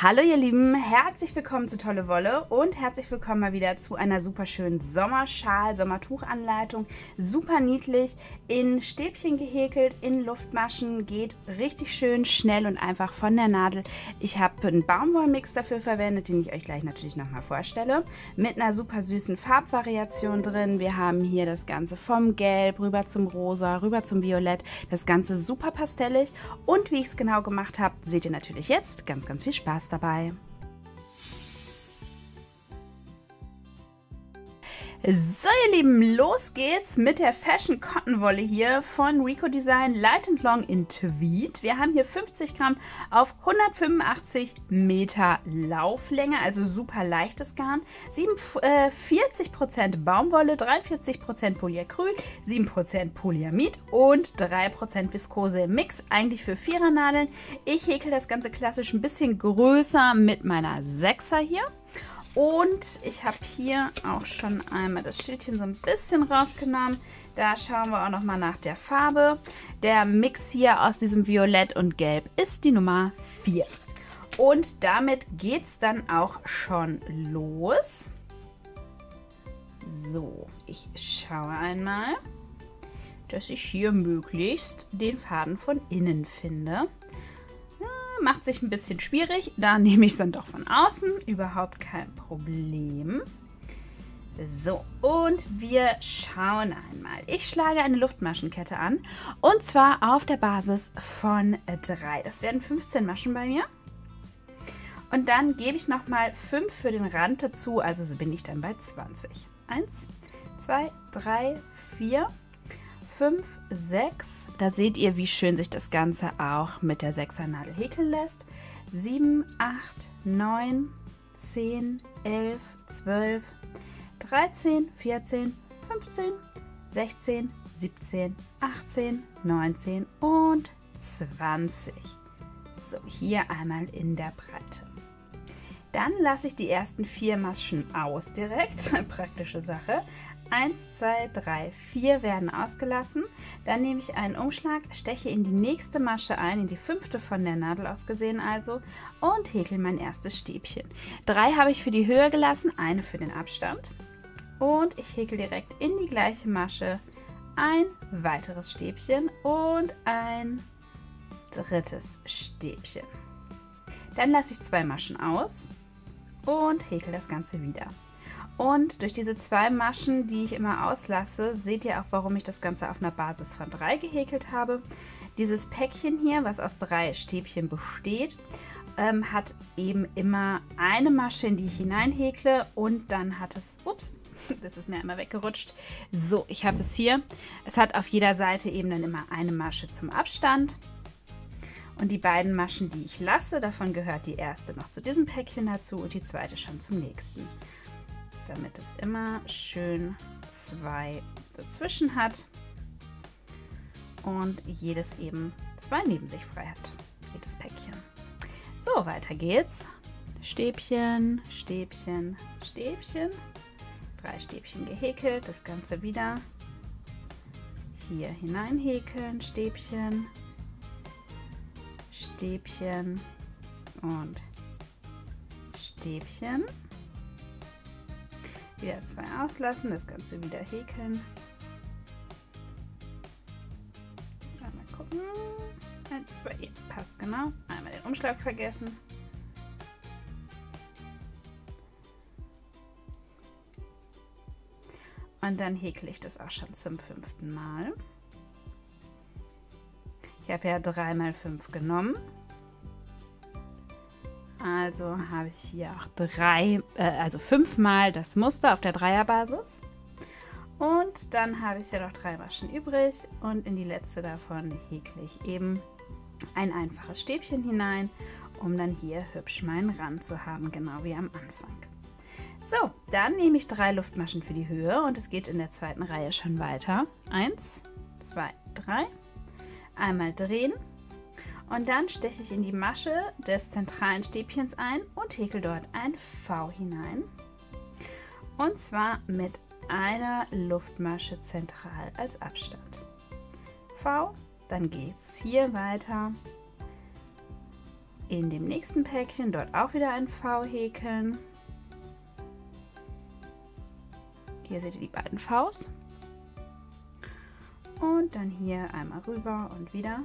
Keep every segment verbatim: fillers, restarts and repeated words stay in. Hallo ihr Lieben, herzlich willkommen zu Tolle Wolle und herzlich willkommen mal wieder zu einer super schönen Sommerschal, Sommertuchanleitung. Super niedlich, in Stäbchen gehäkelt, in Luftmaschen, geht richtig schön schnell und einfach von der Nadel. Ich habe einen Baumwollmix dafür verwendet, den ich euch gleich natürlich nochmal vorstelle, mit einer super süßen Farbvariation drin. Wir haben hier das Ganze vom Gelb rüber zum Rosa, rüber zum Violett, das Ganze super pastellig und wie ich es genau gemacht habe, seht ihr natürlich jetzt. Ganz, ganz viel Spaß dabei. So ihr Lieben, los geht's mit der Fashion Cotton Wolle hier von Rico Design Light and Long in Tweed. Wir haben hier fünfzig Gramm auf hundertfünfundachtzig Meter Lauflänge, also super leichtes Garn, vierzig Prozent Baumwolle, dreiundvierzig Prozent Polyacryl, sieben Prozent Polyamid und drei Prozent Viskose im Mix, eigentlich für Vierer-Nadeln. Ich häkel das Ganze klassisch ein bisschen größer mit meiner Sechser hier. Und ich habe hier auch schon einmal das Schildchen so ein bisschen rausgenommen. Da schauen wir auch nochmal nach der Farbe. Der Mix hier aus diesem Violett und Gelb ist die Nummer vier. Und damit geht es dann auch schon los. So, ich schaue einmal, dass ich hier möglichst den Faden von innen finde. Macht sich ein bisschen schwierig, da nehme ich es dann doch von außen, überhaupt kein Problem. So, und wir schauen einmal. Ich schlage eine Luftmaschenkette an und zwar auf der Basis von drei. Das werden fünfzehn Maschen bei mir. Und dann gebe ich nochmal fünf für den Rand dazu, also bin ich dann bei zwanzig. eins, zwei, drei, vier, fünf, sechs, da seht ihr, wie schön sich das Ganze auch mit der Sechser-Nadel häkeln lässt. sieben, acht, neun, zehn, elf, zwölf, dreizehn, vierzehn, fünfzehn, sechzehn, siebzehn, achtzehn, neunzehn und zwanzig. So, hier einmal in der Breite. Dann lasse ich die ersten vier Maschen aus direkt, praktische Sache. eins, zwei, drei, vier werden ausgelassen. Dann nehme ich einen Umschlag, steche in die nächste Masche ein, in die fünfte von der Nadel aus gesehen also, und häkel mein erstes Stäbchen. Drei habe ich für die Höhe gelassen, eine für den Abstand. Und ich häkel direkt in die gleiche Masche ein weiteres Stäbchen und ein drittes Stäbchen. Dann lasse ich zwei Maschen aus und häkel das Ganze wieder. Und durch diese zwei Maschen, die ich immer auslasse, seht ihr auch, warum ich das Ganze auf einer Basis von drei gehäkelt habe. Dieses Päckchen hier, was aus drei Stäbchen besteht, ähm, hat eben immer eine Masche, in die ich hineinhäkle und dann hat es, ups, das ist mir einmal weggerutscht. So, ich habe es hier. Es hat auf jeder Seite eben dann immer eine Masche zum Abstand. Und die beiden Maschen, die ich lasse, davon gehört die erste noch zu diesem Päckchen dazu und die zweite schon zum nächsten. Damit es immer schön zwei dazwischen hat und jedes eben zwei neben sich frei hat, jedes Päckchen. So, weiter geht's. Stäbchen, Stäbchen, Stäbchen. Drei Stäbchen gehäkelt, das Ganze wieder hier hinein häkeln, Stäbchen, Stäbchen und Stäbchen. Wieder zwei auslassen, das Ganze wieder häkeln. Einmal gucken. Eins, zwei, ja, passt genau. Einmal den Umschlag vergessen. Und dann häkle ich das auch schon zum fünften Mal. Ich habe ja drei mal fünf genommen. Also habe ich hier auch drei, äh, also fünfmal das Muster auf der Dreierbasis. Und dann habe ich ja noch drei Maschen übrig und in die letzte davon häkle ich eben ein einfaches Stäbchen hinein, um dann hier hübsch meinen Rand zu haben, genau wie am Anfang. So, dann nehme ich drei Luftmaschen für die Höhe und es geht in der zweiten Reihe schon weiter. Eins, zwei, drei. Einmal drehen. Und dann steche ich in die Masche des zentralen Stäbchens ein und häkel dort ein V hinein. Und zwar mit einer Luftmasche zentral als Abstand. V, dann geht es hier weiter. In dem nächsten Päckchen dort auch wieder ein V häkeln. Hier seht ihr die beiden Vs. Und dann hier einmal rüber und wieder.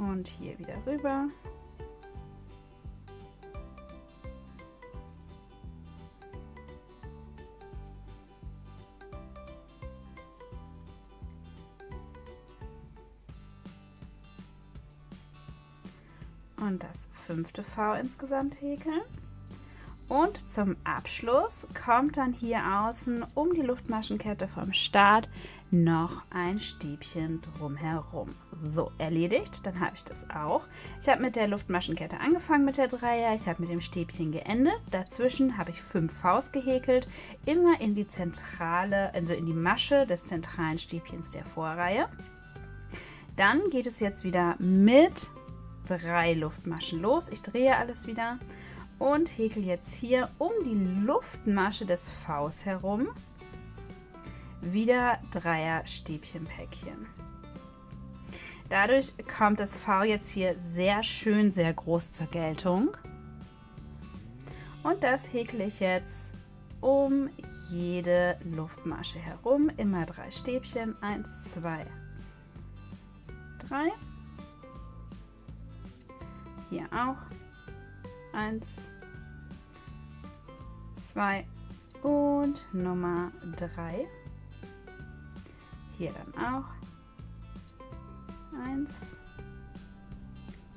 Und hier wieder rüber. Und das fünfte V insgesamt häkeln. Und zum Abschluss kommt dann hier außen um die Luftmaschenkette vom Start noch ein Stäbchen drumherum. So, erledigt, dann habe ich das auch. Ich habe mit der Luftmaschenkette angefangen, mit der Dreier, ich habe mit dem Stäbchen geendet. Dazwischen habe ich fünf Vs gehäkelt, immer in die zentrale, also in die Masche des zentralen Stäbchens der Vorreihe. Dann geht es jetzt wieder mit drei Luftmaschen los. Ich drehe alles wieder und häkel jetzt hier um die Luftmasche des Vs herum wieder Dreier Stäbchenpäckchen. Dadurch kommt das V jetzt hier sehr schön, sehr groß zur Geltung. Und das häkle ich jetzt um jede Luftmasche herum. Immer drei Stäbchen. Eins, zwei, drei. Hier auch. Eins, zwei und Nummer drei. Hier dann auch. Eins,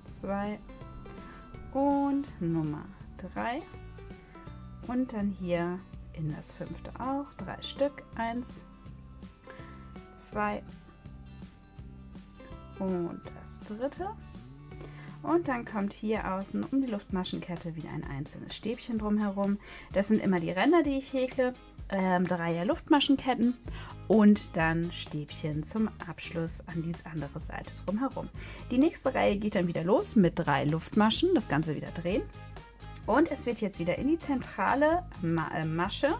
zwei und Nummer drei. Und dann hier in das fünfte auch. Drei Stück. Eins, zwei und das dritte. Und dann kommt hier außen um die Luftmaschenkette wieder ein einzelnes Stäbchen drumherum. Das sind immer die Ränder, die ich häkle. Ähm, Dreier Luftmaschenketten und dann Stäbchen zum Abschluss an diese andere Seite drumherum. Die nächste Reihe geht dann wieder los mit drei Luftmaschen. Das Ganze wieder drehen. Und es wird jetzt wieder in die zentrale Ma äh, Masche,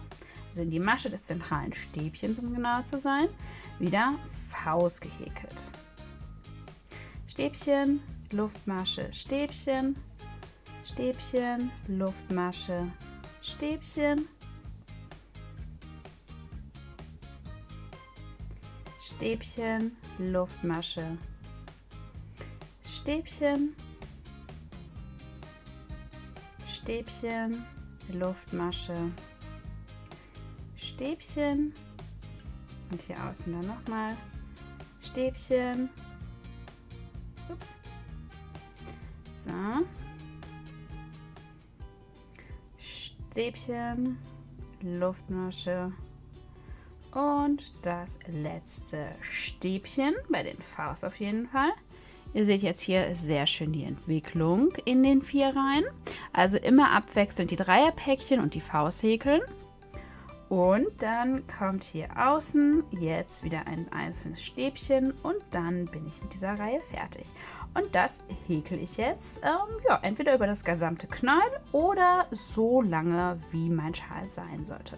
also in die Masche des zentralen Stäbchens, um genauer zu sein, wieder Vs gehäkelt. Stäbchen. Luftmasche, Stäbchen, Stäbchen, Luftmasche, Stäbchen, Stäbchen, Luftmasche, Stäbchen, Stäbchen, Luftmasche, Stäbchen und hier außen dann nochmal Stäbchen. Ups. So. Stäbchen, Luftmasche und das letzte Stäbchen bei den Vs auf jeden Fall. Ihr seht jetzt hier sehr schön die Entwicklung in den vier Reihen. Also immer abwechselnd die Dreierpäckchen und die Vs häkeln. Und dann kommt hier außen jetzt wieder ein einzelnes Stäbchen und dann bin ich mit dieser Reihe fertig. Und das häkel ich jetzt ähm, ja, entweder über das gesamte Knäuel oder so lange, wie mein Schal sein sollte.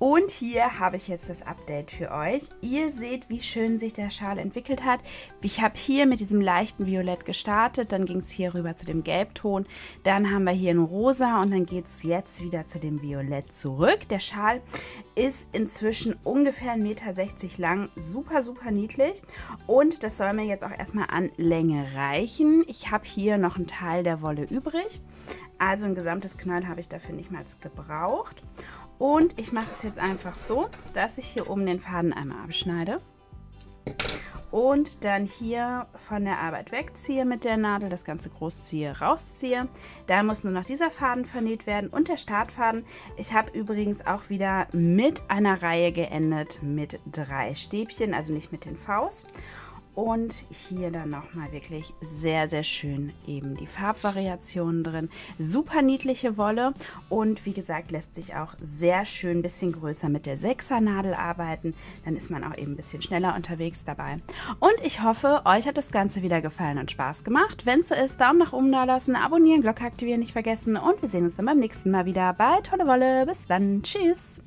Und hier habe ich jetzt das Update für euch. Ihr seht, wie schön sich der Schal entwickelt hat. Ich habe hier mit diesem leichten Violett gestartet, dann ging es hier rüber zu dem Gelbton, dann haben wir hier ein Rosa und dann geht es jetzt wieder zu dem Violett zurück. Der Schal ist inzwischen ungefähr ein Meter sechzig lang, super, super niedlich und das soll mir jetzt auch erstmal an Länge reichen. Ich habe hier noch einen Teil der Wolle übrig, also ein gesamtes Knäuel habe ich dafür nicht mal gebraucht. Und ich mache es jetzt einfach so, dass ich hier oben den Faden einmal abschneide und dann hier von der Arbeit wegziehe mit der Nadel, das Ganze großziehe, rausziehe. Da muss nur noch dieser Faden vernäht werden und der Startfaden. Ich habe übrigens auch wieder mit einer Reihe geendet mit drei Stäbchen, also nicht mit den Vs. Und hier dann nochmal wirklich sehr, sehr schön eben die Farbvariationen drin. Super niedliche Wolle und wie gesagt lässt sich auch sehr schön ein bisschen größer mit der Sechser-Nadel arbeiten. Dann ist man auch eben ein bisschen schneller unterwegs dabei. Und ich hoffe, euch hat das Ganze wieder gefallen und Spaß gemacht. Wenn es so ist, Daumen nach oben da lassen, abonnieren, Glocke aktivieren, nicht vergessen. Und wir sehen uns dann beim nächsten Mal wieder bei Tolle Wolle. Bis dann. Tschüss.